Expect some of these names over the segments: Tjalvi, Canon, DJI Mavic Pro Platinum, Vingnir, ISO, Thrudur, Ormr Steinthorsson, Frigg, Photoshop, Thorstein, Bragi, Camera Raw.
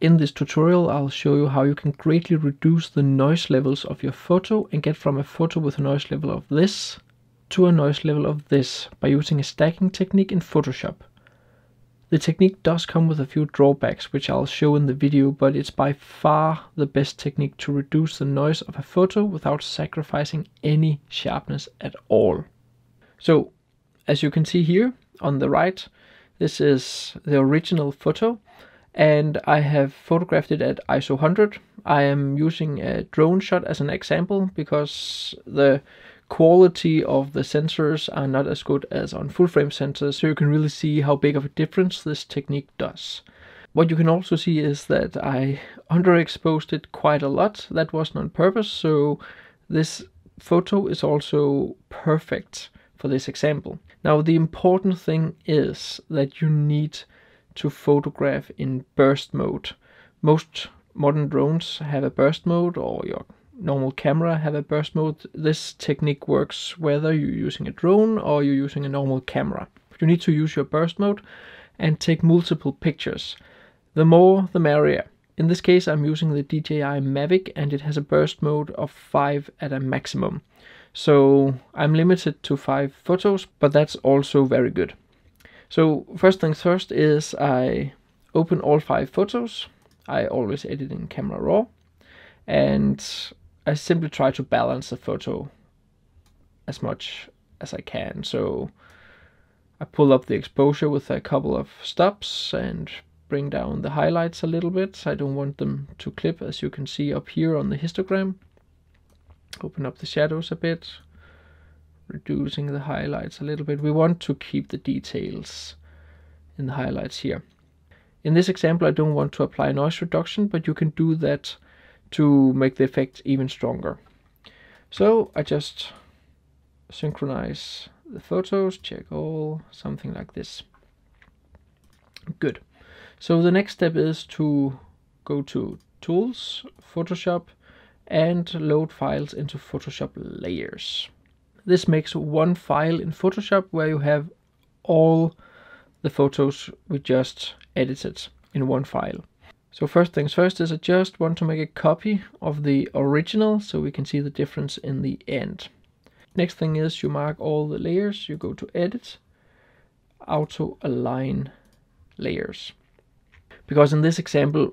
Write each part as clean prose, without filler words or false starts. In this tutorial, I'll show you how you can greatly reduce the noise levels of your photo and get from a photo with a noise level of this to a noise level of this by using a stacking technique in Photoshop. The technique does come with a few drawbacks, which I'll show in the video, but it's by far the best technique to reduce the noise of a photo without sacrificing any sharpness at all. So, as you can see here on the right, this is the original photo. And I have photographed it at ISO 100. I am using a drone shot as an example because the quality of the sensors are not as good as on full frame sensors, so you can really see how big of a difference this technique does. What you can also see is that I underexposed it quite a lot. That wasn't on purpose, so this photo is also perfect for this example. Now the important thing is that you need to photograph in burst mode. Most modern drones have a burst mode, or your normal camera have a burst mode. This technique works whether you're using a drone or you're using a normal camera. You need to use your burst mode and take multiple pictures. The more, the merrier. In this case, I'm using the DJI Mavic and it has a burst mode of 5 at a maximum. So I'm limited to 5 photos, but that's also very good. So first things first is I open all 5 photos. I always edit in Camera Raw, and I simply try to balance the photo as much as I can. So I pull up the exposure with a couple of stops and bring down the highlights a little bit. I don't want them to clip, as you can see up here on the histogram. Open up the shadows a bit, reducing the highlights a little bit. We want to keep the details in the highlights here. In this example, I don't want to apply noise reduction, but you can do that to make the effect even stronger. So I just synchronize the photos, check all, something like this. Good. So the next step is to go to Tools, Photoshop, and load files into Photoshop layers. This makes one file in Photoshop where you have all the photos we just edited in one file. So first things first is I just want to make a copy of the original so we can see the difference in the end. Next thing is you mark all the layers, you go to Edit, Auto Align Layers. Because in this example,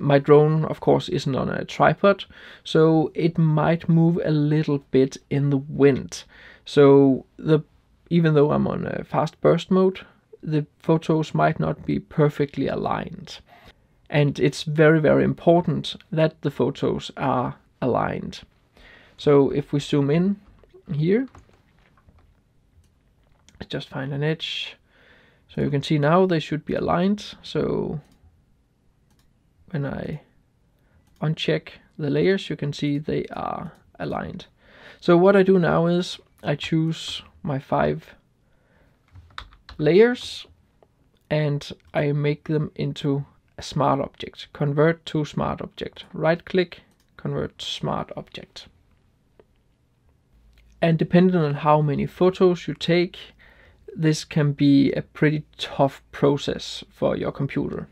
my drone, of course, isn't on a tripod, so it might move a little bit in the wind. So even though I'm on a fast burst mode, the photos might not be perfectly aligned. And it's very, very important that the photos are aligned. So if we zoom in here, let's just find an edge. So you can see now they should be aligned. So when I uncheck the layers, you can see they are aligned. So what I do now is I choose my 5 layers and I make them into a smart object. Convert to smart object. Right click, convert to smart object. And depending on how many photos you take, this can be a pretty tough process for your computer.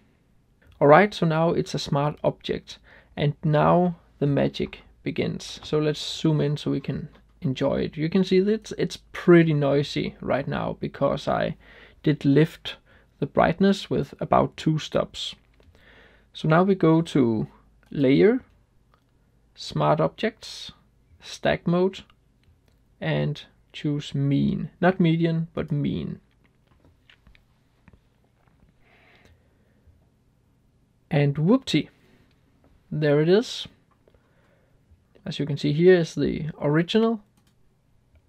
Alright, so now it's a smart object, and now the magic begins. So let's zoom in so we can enjoy it. You can see that it's pretty noisy right now because I did lift the brightness with about 2 stops. So now we go to Layer, Smart Objects, Stack Mode, and choose Mean. Not median, but mean. And whoopty, there it is. As you can see, here is the original,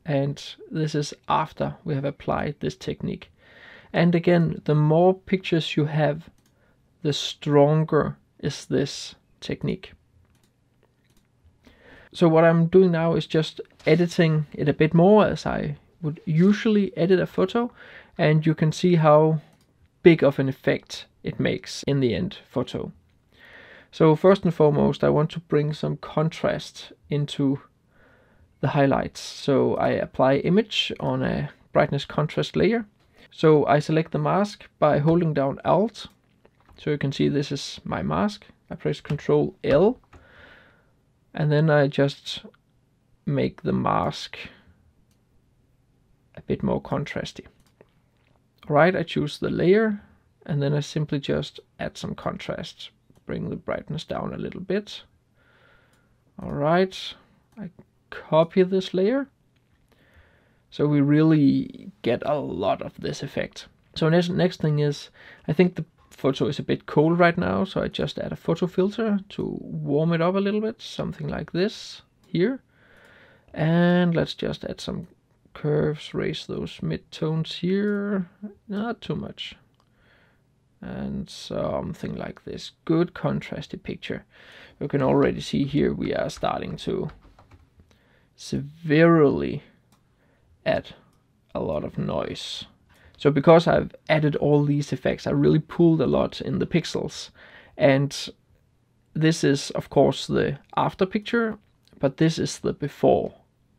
and this is after we have applied this technique. And again, the more pictures you have, the stronger is this technique. So what I'm doing now is just editing it a bit more as I would usually edit a photo, and you can see how big of an effect it makes in the end photo. So first and foremost, I want to bring some contrast into the highlights. So I apply image on a brightness contrast layer. So I select the mask by holding down Alt So you can see this is my mask. I press Control L, and then I just make the mask a bit more contrasty. Alright, I choose the layer, and then I simply just add some contrast. Bring the brightness down a little bit. Alright, I copy this layer. So we really get a lot of this effect. So next thing is, I think the photo is a bit cold right now, so I just add a photo filter to warm it up a little bit, something like this here. And let's just add some curves, raise those mid-tones here, not too much. And something like this, good contrasty picture. You can already see here we are starting to severely add a lot of noise. So because I've added all these effects, I really pulled a lot in the pixels. And this is of course the after picture, but this is the before.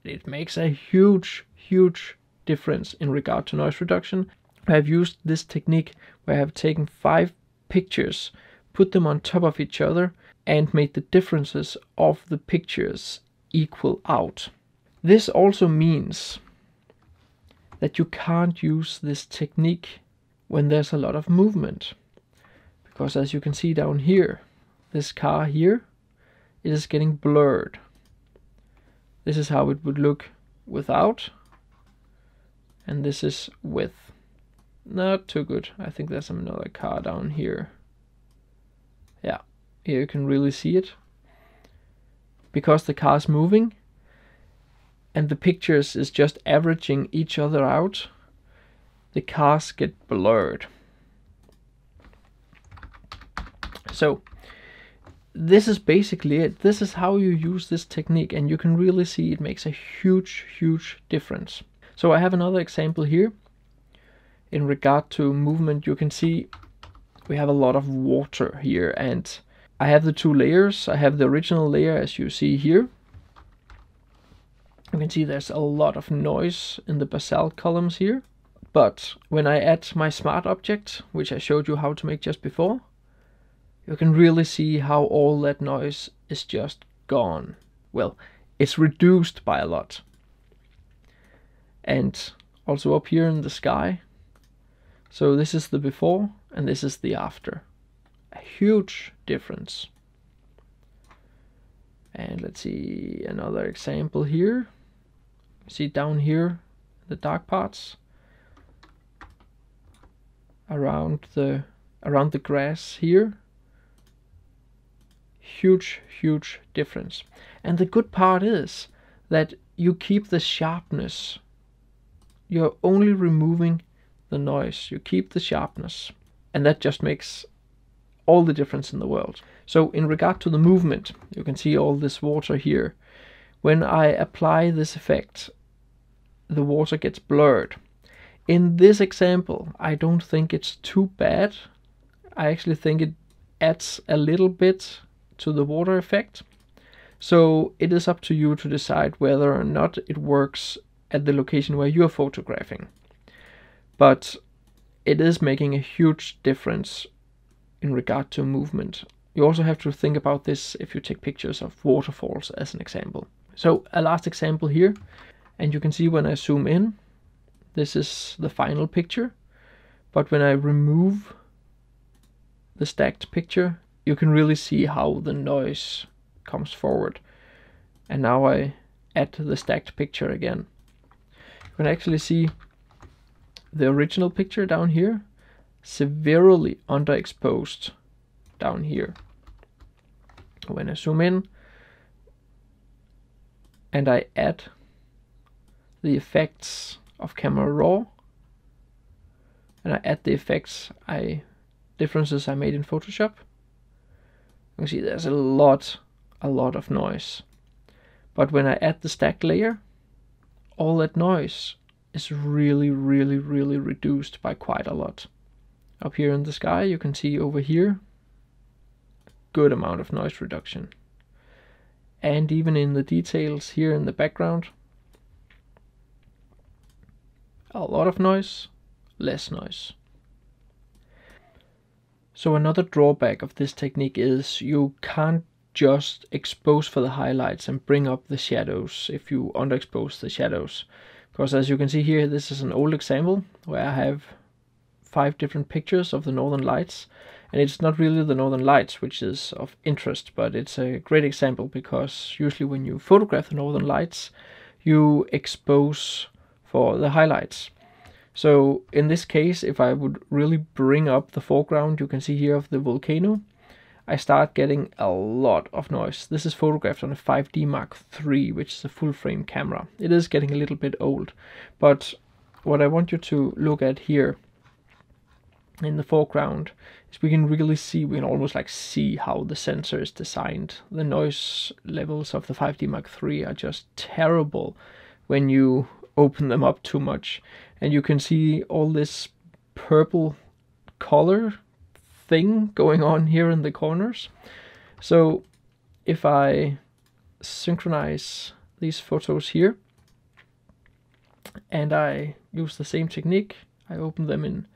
It makes a huge, huge difference in regard to noise reduction. I've used this technique where I've taken 5 pictures, put them on top of each other, and made the differences of the pictures equal out. This also means that you can't use this technique when there's a lot of movement. Because as you can see down here, this car here, it is getting blurred. This is how it would look without, and this is with. Not too good. I think there's another car down here. Yeah, here you can really see it. Because the car's moving, and the pictures is just averaging each other out, the cars get blurred. So this is basically it. This is how you use this technique, and you can really see it makes a huge, huge difference. So I have another example here. In regard to movement, you can see we have a lot of water here, and I have the 2 layers. I have the original layer, as you see here. You can see there's a lot of noise in the basalt columns here, but when I add my smart object, which I showed you how to make just before, you can really see how all that noise is just gone. Well, it's reduced by a lot. And also up here in the sky. So this is the before and this is the after. A huge difference. And let's see another example here. See down here, the dark parts around the grass here. Huge, huge difference. And the good part is that you keep the sharpness. You're only removing the noise. You keep the sharpness. And that just makes all the difference in the world. So in regard to the movement, you can see all this water here. When I apply this effect, the water gets blurred. In this example, I don't think it's too bad. I actually think it adds a little bit to the water effect. So it is up to you to decide whether or not it works at the location where you're photographing. But it is making a huge difference in regard to movement. You also have to think about this if you take pictures of waterfalls as an example. So a last example here, and you can see when I zoom in, this is the final picture, but when I remove the stacked picture, you can really see how the noise comes forward. And now I add the stacked picture again. You can actually see the original picture down here, severely underexposed down here. When I zoom in and I add the effects of Camera Raw, and I add the effects differences I made in Photoshop, you can see there's a lot of noise. But when I add the stacked layer, all that noise is really, really, really reduced by quite a lot. Up here in the sky, you can see over here, good amount of noise reduction. And even in the details here in the background, a lot of noise, less noise. So another drawback of this technique is you can't just expose for the highlights and bring up the shadows if you underexpose the shadows. Because as you can see here, this is an old example where I have 5 different pictures of the northern lights, and it's not really the northern lights which is of interest, but it's a great example because usually when you photograph the northern lights you expose for the highlights. So in this case, if I would really bring up the foreground you can see here of the volcano, I start getting a lot of noise. This is photographed on a 5D Mark III, which is a full frame camera. It is getting a little bit old, but what I want you to look at here in the foreground is we can really see, we can almost like see how the sensor is designed. The noise levels of the 5D Mark III are just terrible when you open them up too much. And you can see all this purple color thing going on here in the corners. So if I synchronize these photos here and I use the same technique, I open them in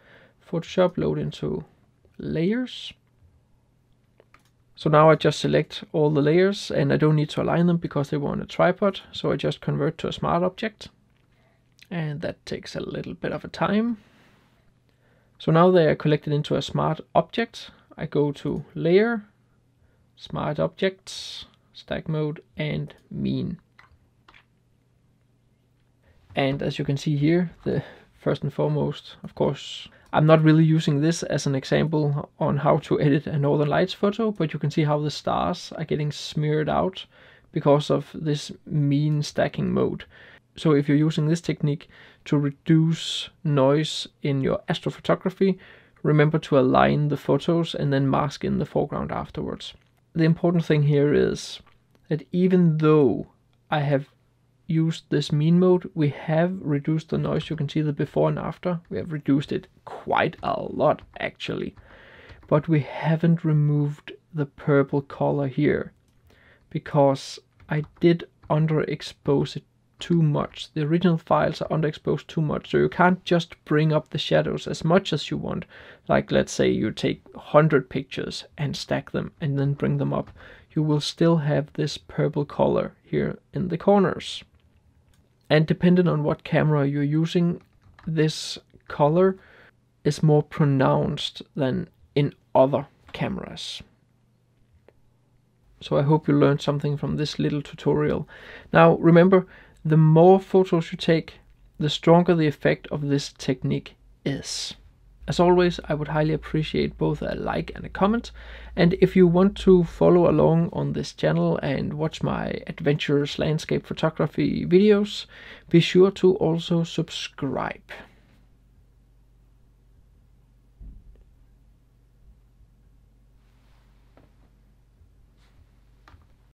Photoshop, load into layers. So now I just select all the layers and I don't need to align them because they were on a tripod. So I just convert to a smart object, and that takes a little bit of a time. So now they are collected into a smart object. I go to layer, smart objects, stack mode and mean. And as you can see here, the first and foremost, of course, I'm not really using this as an example on how to edit a northern lights photo, but you can see how the stars are getting smeared out because of this mean stacking mode. So if you're using this technique to reduce noise in your astrophotography, remember to align the photos and then mask in the foreground afterwards. The important thing here is that even though I have used this mean mode, we have reduced the noise. You can see the before and after. We have reduced it quite a lot actually, but we haven't removed the purple color here because I did underexpose it too much. The original files are underexposed too much, so you can't just bring up the shadows as much as you want. Like let's say you take 100 pictures and stack them and then bring them up. You will still have this purple color here in the corners. And depending on what camera you're using, this color is more pronounced than in other cameras. So I hope you learned something from this little tutorial. Now remember, the more photos you take, the stronger the effect of this technique is. As always, I would highly appreciate both a like and a comment. And if you want to follow along on this channel and watch my adventurous landscape photography videos, be sure to also subscribe.